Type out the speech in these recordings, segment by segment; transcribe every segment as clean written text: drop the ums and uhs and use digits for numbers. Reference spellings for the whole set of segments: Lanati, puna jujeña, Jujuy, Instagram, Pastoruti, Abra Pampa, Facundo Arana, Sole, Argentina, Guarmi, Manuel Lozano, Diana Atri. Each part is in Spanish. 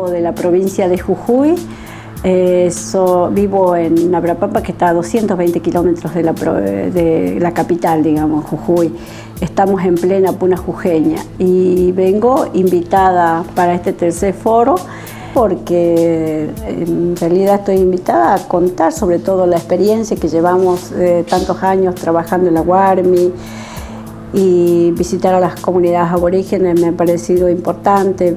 Vengo de la provincia de Jujuy. Vivo en Abra Pampa, que está a 220 kilómetros de la capital, digamos, Jujuy. Estamos en plena puna jujeña y vengo invitada para este tercer foro porque en realidad estoy invitada a contar sobre todo la experiencia que llevamos tantos años trabajando en la Guarmi, y visitar a las comunidades aborígenes me ha parecido importante.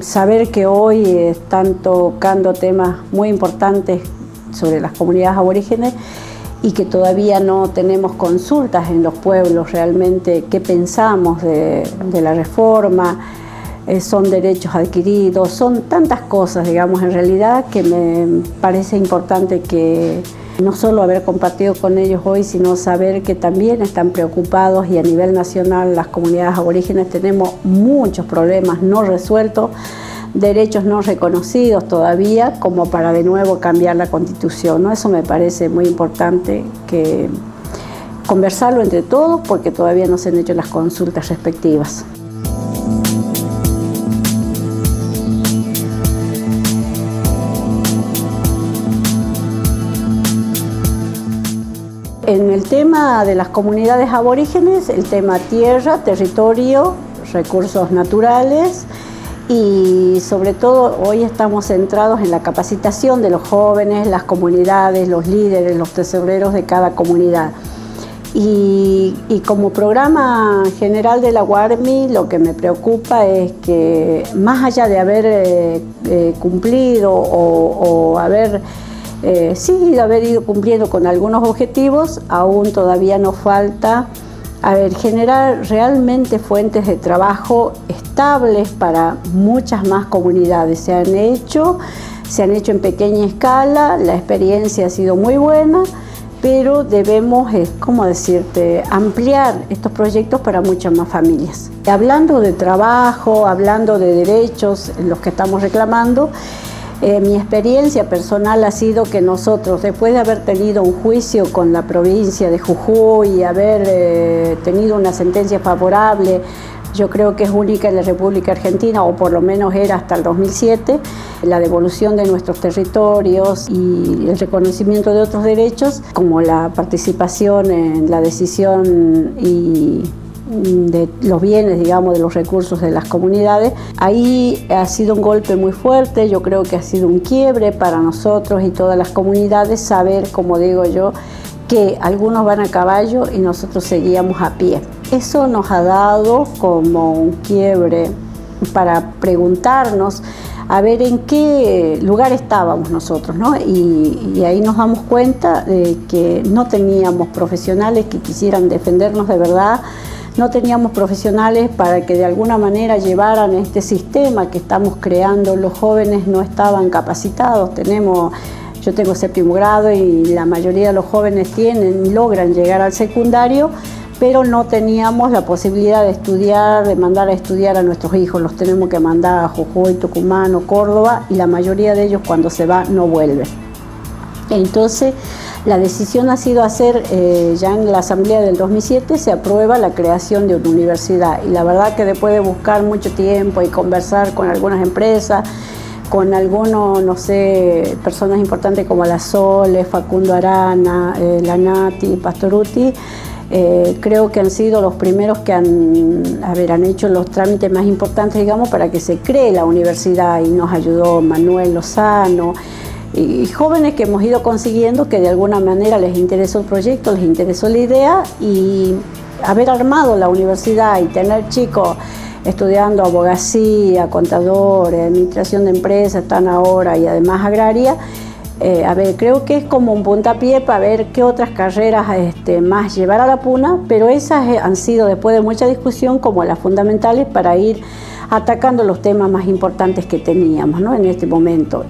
Saber que hoy están tocando temas muy importantes sobre las comunidades aborígenes y que todavía no tenemos consultas en los pueblos realmente qué pensamos de la reforma, son derechos adquiridos, son tantas cosas, digamos, en realidad que me parece importante que no solo haber compartido con ellos hoy, sino saber que también están preocupados, y a nivel nacional las comunidades aborígenes tenemos muchos problemas no resueltos, derechos no reconocidos todavía, como para de nuevo cambiar la Constitución, ¿no? Eso me parece muy importante, que conversarlo entre todos, porque todavía no se han hecho las consultas respectivas. En el tema de las comunidades aborígenes, el tema tierra, territorio, recursos naturales, y sobre todo hoy estamos centrados en la capacitación de los jóvenes, las comunidades, los líderes, los tesoreros de cada comunidad. Y como programa general de la Guarmi, lo que me preocupa es que más allá de haber cumplido o haber ido cumpliendo con algunos objetivos, aún todavía nos falta generar realmente fuentes de trabajo estables para muchas más comunidades. Se han hecho en pequeña escala, la experiencia ha sido muy buena, pero debemos, ampliar estos proyectos para muchas más familias. Hablando de trabajo, hablando de derechos, los que estamos reclamando, mi experiencia personal ha sido que nosotros, después de haber tenido un juicio con la provincia de Jujuy y haber tenido una sentencia favorable, yo creo que es única en la República Argentina, o por lo menos era hasta el 2007, la devolución de nuestros territorios y el reconocimiento de otros derechos, como la participación en la decisión y de los bienes, digamos, de los recursos de las comunidades. Ahí ha sido un golpe muy fuerte, yo creo que ha sido un quiebre para nosotros y todas las comunidades, saber, como digo yo, que algunos van a caballo y nosotros seguíamos a pie. Eso nos ha dado como un quiebre para preguntarnos a ver en qué lugar estábamos nosotros, ¿no? Y ahí nos damos cuenta de que no teníamos profesionales que quisieran defendernos de verdad, no teníamos profesionales para que de alguna manera llevaran este sistema que estamos creando. Los jóvenes no estaban capacitados. Yo tengo séptimo grado y la mayoría de los jóvenes logran llegar al secundario, pero no teníamos la posibilidad de estudiar, de mandar a estudiar a nuestros hijos. Los tenemos que mandar a Jujuy, Tucumán o Córdoba, y la mayoría de ellos cuando se va no vuelve. Entonces, la decisión ha sido hacer, ya en la asamblea del 2007 se aprueba la creación de una universidad, y la verdad que después de buscar mucho tiempo y conversar con algunas empresas, con algunos, personas importantes como la Sole, Facundo Arana, Lanati, Pastoruti, creo que han sido los primeros que han hecho los trámites más importantes, digamos, para que se cree la universidad, y nos ayudó Manuel Lozano, y jóvenes que hemos ido consiguiendo que de alguna manera les interesó el proyecto, les interesó la idea, y haber armado la universidad y tener chicos estudiando abogacía, contadores, administración de empresas, están ahora, y además agraria. Creo que es como un puntapié para ver qué otras carreras más llevar a la puna, pero esas han sido, después de mucha discusión, como las fundamentales para ir atacando los temas más importantes que teníamos, ¿no?, en este momento.